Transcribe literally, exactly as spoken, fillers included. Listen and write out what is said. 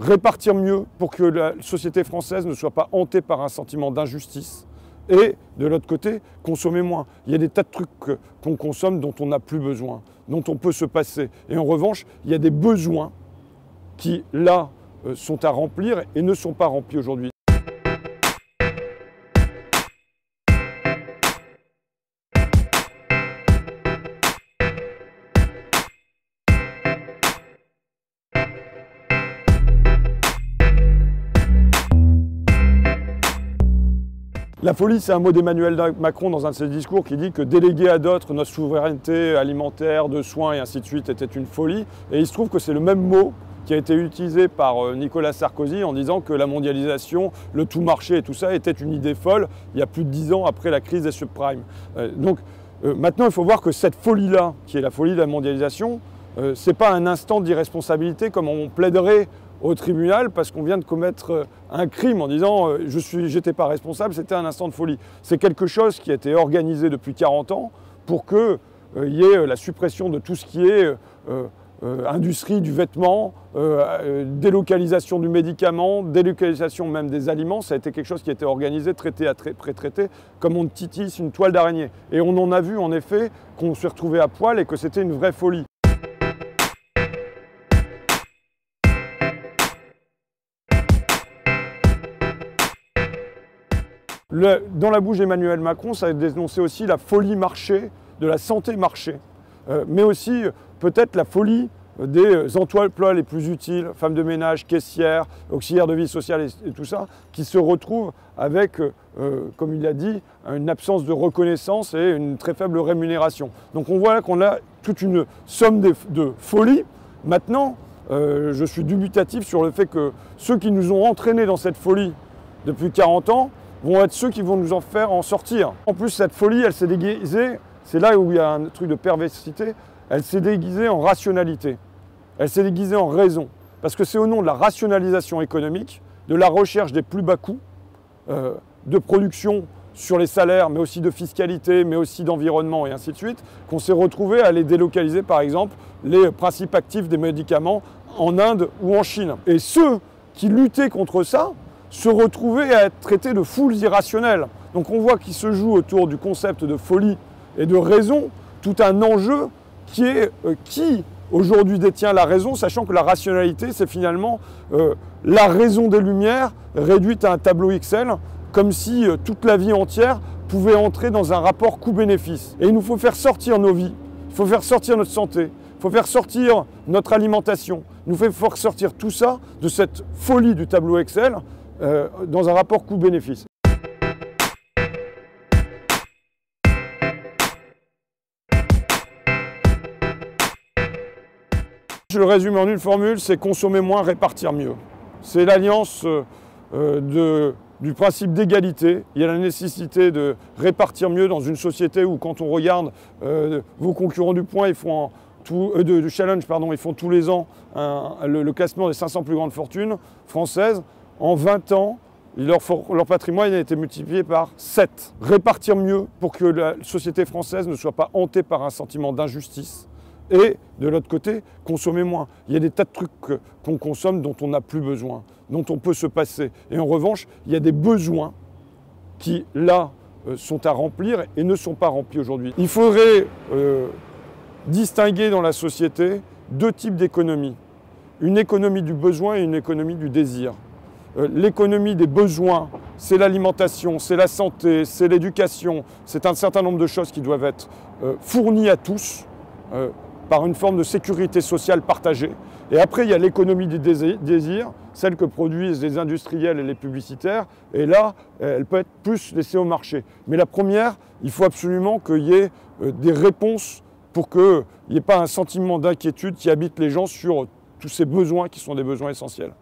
répartir mieux pour que la société française ne soit pas hantée par un sentiment d'injustice. Et de l'autre côté, consommer moins. Il y a des tas de trucs qu'on consomme dont on n'a plus besoin, dont on peut se passer. Et en revanche, il y a des besoins qui, là, sont à remplir et ne sont pas remplis aujourd'hui. La folie, c'est un mot d'Emmanuel Macron dans un de ses discours qui dit que déléguer à d'autres notre souveraineté alimentaire, de soins et ainsi de suite était une folie. Et il se trouve que c'est le même mot qui a été utilisé par Nicolas Sarkozy en disant que la mondialisation, le tout marché et tout ça était une idée folle il y a plus de dix ans après la crise des subprimes. Donc maintenant, il faut voir que cette folie-là, qui est la folie de la mondialisation, c'est pas un instant d'irresponsabilité comme on plaiderait au tribunal parce qu'on vient de commettre un crime en disant euh, « je n'étais pas responsable, c'était un instant de folie ». C'est quelque chose qui a été organisé depuis quarante ans pour qu'il euh, y ait la suppression de tout ce qui est euh, euh, industrie du vêtement, euh, euh, délocalisation du médicament, délocalisation même des aliments. Ça a été quelque chose qui a été organisé, traité à pré-traité, comme on titisse une toile d'araignée. Et on en a vu en effet qu'on s'est retrouvé à poil et que c'était une vraie folie. Le, dans la bouche d'Emmanuel Macron, ça a dénoncé aussi la folie marché, de la santé marché, euh, mais aussi peut-être la folie des emplois les plus utiles, femmes de ménage, caissières, auxiliaires de vie sociale et, et tout ça, qui se retrouvent avec, euh, comme il l'a dit, une absence de reconnaissance et une très faible rémunération. Donc on voit là qu'on a toute une somme de, de folie. Maintenant, euh, je suis dubitatif sur le fait que ceux qui nous ont entraînés dans cette folie depuis quarante ans, vont être ceux qui vont nous en faire en sortir. En plus, cette folie, elle s'est déguisée, c'est là où il y a un truc de perversité, elle s'est déguisée en rationalité, elle s'est déguisée en raison. Parce que c'est au nom de la rationalisation économique, de la recherche des plus bas coûts, euh, de production sur les salaires, mais aussi de fiscalité, mais aussi d'environnement et ainsi de suite, qu'on s'est retrouvé à aller délocaliser, par exemple, les principes actifs des médicaments en Inde ou en Chine. Et ceux qui luttaient contre ça, se retrouver à être traité de foules irrationnelles. Donc on voit qu'il se joue autour du concept de folie et de raison, tout un enjeu qui est euh, qui aujourd'hui détient la raison, sachant que la rationalité, c'est finalement euh, la raison des Lumières réduite à un tableau Excel, comme si euh, toute la vie entière pouvait entrer dans un rapport coût-bénéfice. Et il nous faut faire sortir nos vies, il faut faire sortir notre santé, il faut faire sortir notre alimentation, il nous faut faire sortir tout ça de cette folie du tableau Excel, Euh, dans un rapport coût-bénéfice. Je le résume en une formule, c'est consommer moins, répartir mieux. C'est l'alliance euh, du principe d'égalité. Il y a la nécessité de répartir mieux dans une société où quand on regarde euh, vos concurrents du point, ils font un, Tout, euh, de, de challenge, pardon, ils font tous les ans un, le, le classement des cinq cents plus grandes fortunes françaises. En vingt ans, leur, leur patrimoine a été multiplié par sept. Répartir mieux pour que la société française ne soit pas hantée par un sentiment d'injustice. Et de l'autre côté, consommer moins. Il y a des tas de trucs qu'on consomme dont on n'a plus besoin, dont on peut se passer. Et en revanche, il y a des besoins qui, là, sont à remplir et ne sont pas remplis aujourd'hui. Il faudrait euh, distinguer dans la société deux types d'économies. Une économie du besoin et une économie du désir. L'économie des besoins, c'est l'alimentation, c'est la santé, c'est l'éducation, c'est un certain nombre de choses qui doivent être fournies à tous par une forme de sécurité sociale partagée. Et après, il y a l'économie des désirs, celle que produisent les industriels et les publicitaires, et là, elle peut être plus laissée au marché. Mais la première, il faut absolument qu'il y ait des réponses pour qu'il n'y ait pas un sentiment d'inquiétude qui habite les gens sur tous ces besoins qui sont des besoins essentiels.